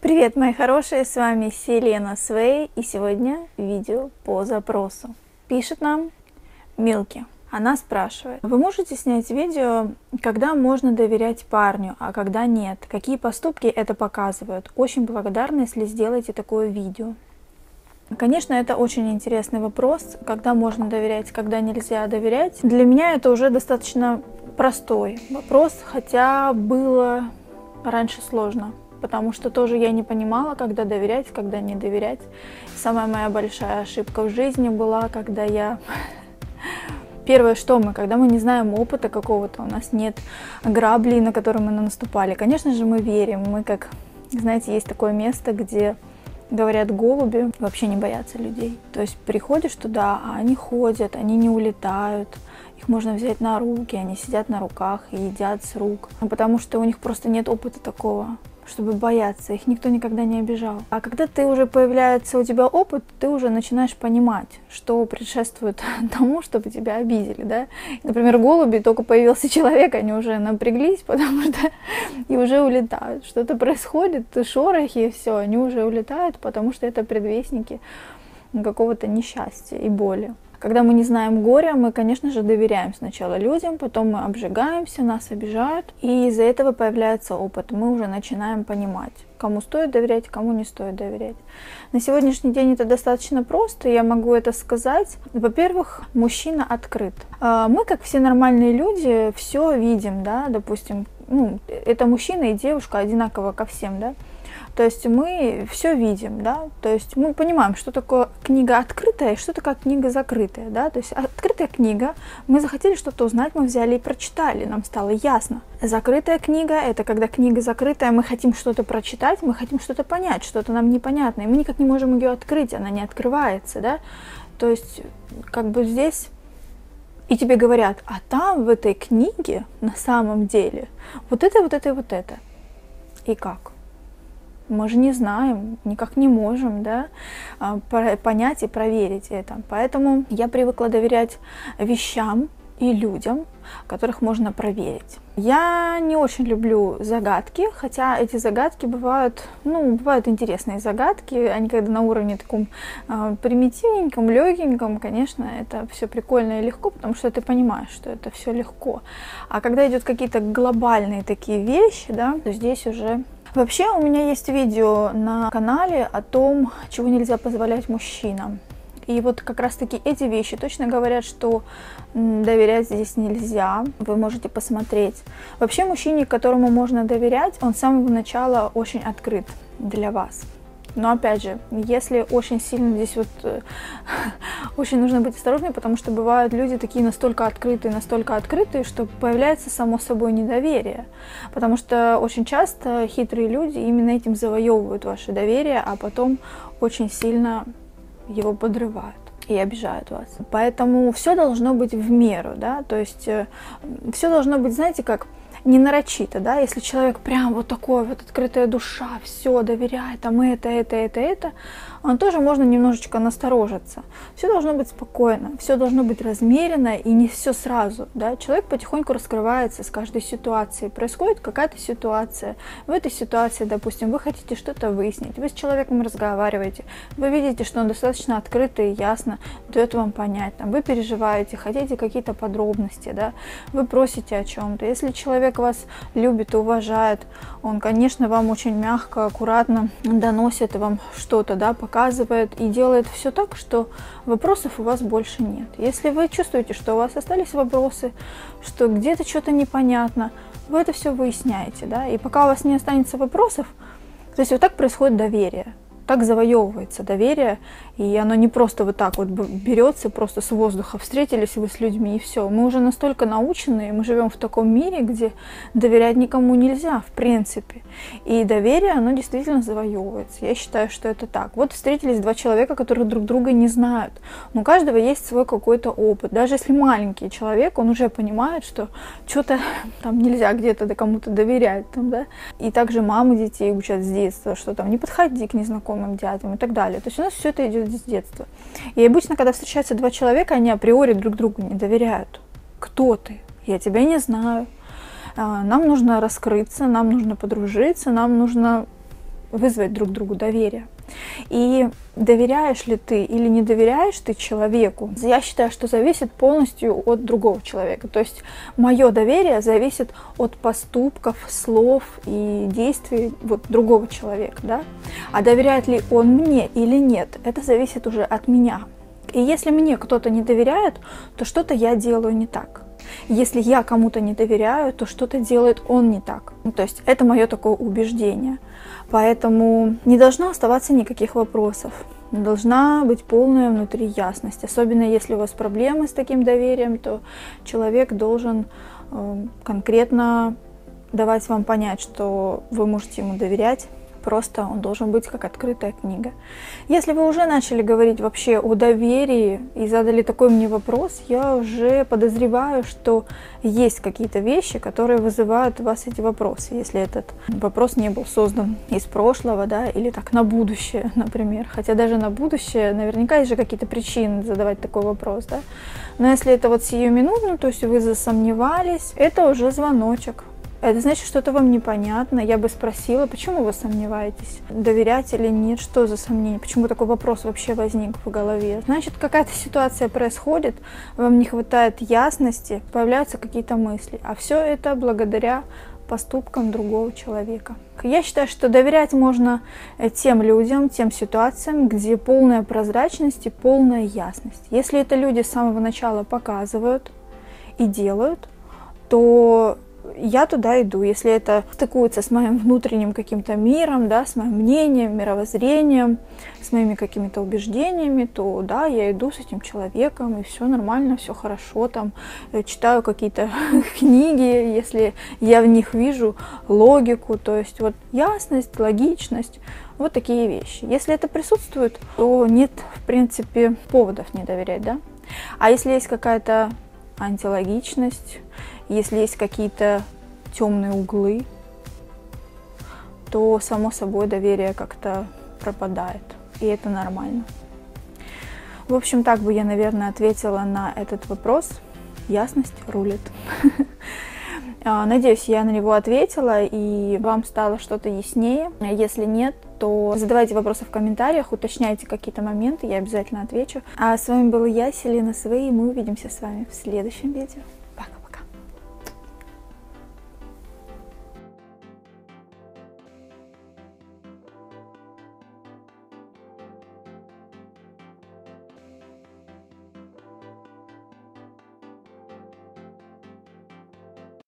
Привет, мои хорошие, с вами Silena Sway, и сегодня видео по запросу. Пишет нам Milky. Она спрашивает: вы можете снять видео, когда можно доверять парню, а когда нет? Какие поступки это показывают? Очень благодарна, если сделаете такое видео. Конечно, это очень интересный вопрос, когда можно доверять, когда нельзя доверять. Для меня это уже достаточно простой вопрос, хотя было раньше сложно. Потому что тоже я не понимала, когда доверять, когда не доверять. Самая моя большая ошибка в жизни была, когда я... Первое, что мы, когда мы не знаем опыта какого-то, у нас нет граблей, на которые мы наступали. Конечно же, мы верим. Мы как, знаете, есть такое место, где говорят голуби, вообще не боятся людей. То есть приходишь туда, а они ходят, они не улетают. Их можно взять на руки, они сидят на руках и едят с рук. Потому что у них просто нет опыта такого, чтобы бояться, их никто никогда не обижал. А когда ты уже появляется у тебя опыт, ты уже начинаешь понимать, что предшествует тому, чтобы тебя обидели, да? Например, голуби, только появился человек, они уже напряглись, потому что и уже улетают. Что-то происходит, шорохи, и все, они уже улетают, потому что это предвестники какого-то несчастья и боли. Когда мы не знаем горя, мы, конечно же, доверяем сначала людям, потом мы обжигаемся, нас обижают, и из-за этого появляется опыт. Мы уже начинаем понимать, кому стоит доверять, кому не стоит доверять. На сегодняшний день это достаточно просто, я могу это сказать. Во-первых, мужчина открыт. Мы, как все нормальные люди, все видим, да, допустим, ну, это мужчина и девушка одинаково ко всем, да. То есть мы все видим, да, то есть мы понимаем, что такое книга открытая и что такое книга закрытая, да, то есть открытая книга, мы захотели что-то узнать, мы взяли и прочитали, нам стало ясно. Закрытая книга, это когда книга закрытая, мы хотим что-то прочитать, мы хотим что-то понять, что-то нам непонятно, и мы никак не можем ее открыть, она не открывается, да, то есть как бы здесь... И тебе говорят, а там в этой книге на самом деле вот это, вот это и вот это. И как? Мы же не знаем, никак не можем, да, понять и проверить это. Поэтому я привыкла доверять вещам и людям, которых можно проверить. Я не очень люблю загадки, хотя эти загадки бывают, ну, бывают интересные загадки. Они когда на уровне таком примитивненьком, легеньком, конечно, это все прикольно и легко, потому что ты понимаешь, что это все легко. А когда идут какие-то глобальные такие вещи, да, то здесь уже... Вообще у меня есть видео на канале о том, чего нельзя позволять мужчинам. И вот как раз-таки эти вещи точно говорят, что доверять здесь нельзя. Вы можете посмотреть. Вообще мужчине, которому можно доверять, он с самого начала очень открыт для вас. Но опять же, если очень сильно здесь вот очень нужно быть осторожнее, потому что бывают люди такие настолько открытые, что появляется само собой недоверие. Потому что очень часто хитрые люди именно этим завоевывают ваше доверие, а потом очень сильно его подрывают и обижают вас. Поэтому все должно быть в меру, да, то есть все должно быть, знаете, как не нарочито, да, если человек прям вот такой вот открытая душа, все доверяет, там это, он тоже можно немножечко насторожиться. Все должно быть спокойно, все должно быть размеренно и не все сразу, да, человек потихоньку раскрывается с каждой ситуацией, происходит какая-то ситуация, в этой ситуации, допустим, вы хотите что-то выяснить, вы с человеком разговариваете, вы видите, что он достаточно открыто и ясно дает вам понять, там, вы переживаете, хотите какие-то подробности, да, вы просите о чем-то, если человек вас любит, уважает, он, конечно, вам очень мягко, аккуратно доносит вам что-то, да, показывает и делает все так, что вопросов у вас больше нет. Если вы чувствуете, что у вас остались вопросы, что где-то что-то непонятно, вы это все выясняете, да, и пока у вас не останется вопросов, то есть вот так происходит доверие. Так завоевывается доверие, и оно не просто вот так вот берется, просто с воздуха встретились вы с людьми, и все. Мы уже настолько научены, мы живем в таком мире, где доверять никому нельзя, в принципе. И доверие, оно действительно завоевывается. Я считаю, что это так. Вот встретились два человека, которые друг друга не знают, но у каждого есть свой какой-то опыт. Даже если маленький человек, он уже понимает, что что-то там нельзя где-то кому-то доверять, там, да. И также мамы детей учат с детства, что там не подходи к незнакомым дядям и так далее. То есть у нас все это идет с детства. И обычно, когда встречаются два человека, они априори друг другу не доверяют. Кто ты? Я тебя не знаю. Нам нужно раскрыться, нам нужно подружиться, нам нужно вызвать друг другу доверие. И доверяешь ли ты или не доверяешь ты человеку, я считаю, что зависит полностью от другого человека. То есть мое доверие зависит от поступков, слов и действий вот другого человека, да? А доверяет ли он мне или нет, это зависит уже от меня. И если мне кто-то не доверяет, то что-то я делаю не так. Если я кому-то не доверяю, то что-то делает он не так. То есть это мое такое убеждение. Поэтому не должно оставаться никаких вопросов. Должна быть полная внутри ясность. Особенно если у вас проблемы с таким доверием, то человек должен конкретно давать вам понять, что вы можете ему доверять. Просто он должен быть как открытая книга. Если вы уже начали говорить вообще о доверии и задали такой мне вопрос, я уже подозреваю, что есть какие-то вещи, которые вызывают у вас эти вопросы. Если этот вопрос не был создан из прошлого, да, или так на будущее, например. Хотя даже на будущее наверняка есть же какие-то причины задавать такой вопрос, да. Но если это вот сиюминутно, то есть вы засомневались, это уже звоночек. Это значит, что-то вам непонятно. Я бы спросила, почему вы сомневаетесь, доверять или нет, что за сомнение, почему такой вопрос вообще возник в голове. Значит, какая-то ситуация происходит, вам не хватает ясности, появляются какие-то мысли. А все это благодаря поступкам другого человека. Я считаю, что доверять можно тем людям, тем ситуациям, где полная прозрачность и полная ясность. Если это люди с самого начала показывают и делают, то я туда иду, если это стыкуется с моим внутренним каким-то миром, да, с моим мнением, мировоззрением, с моими какими-то убеждениями, то да, я иду с этим человеком, и все нормально, все хорошо, там, читаю какие-то книги, если я в них вижу логику, то есть вот ясность, логичность, вот такие вещи. Если это присутствует, то нет, в принципе, поводов не доверять, да. А если есть какая-то антилогичность, если есть какие-то темные углы, то, само собой, доверие как-то пропадает. И это нормально. В общем, так бы я, наверное, ответила на этот вопрос. Ясность рулит. Надеюсь, я на него ответила, и вам стало что-то яснее. Если нет, то задавайте вопросы в комментариях, уточняйте какие-то моменты, я обязательно отвечу. А с вами была я, Silena Sway, и мы увидимся с вами в следующем видео.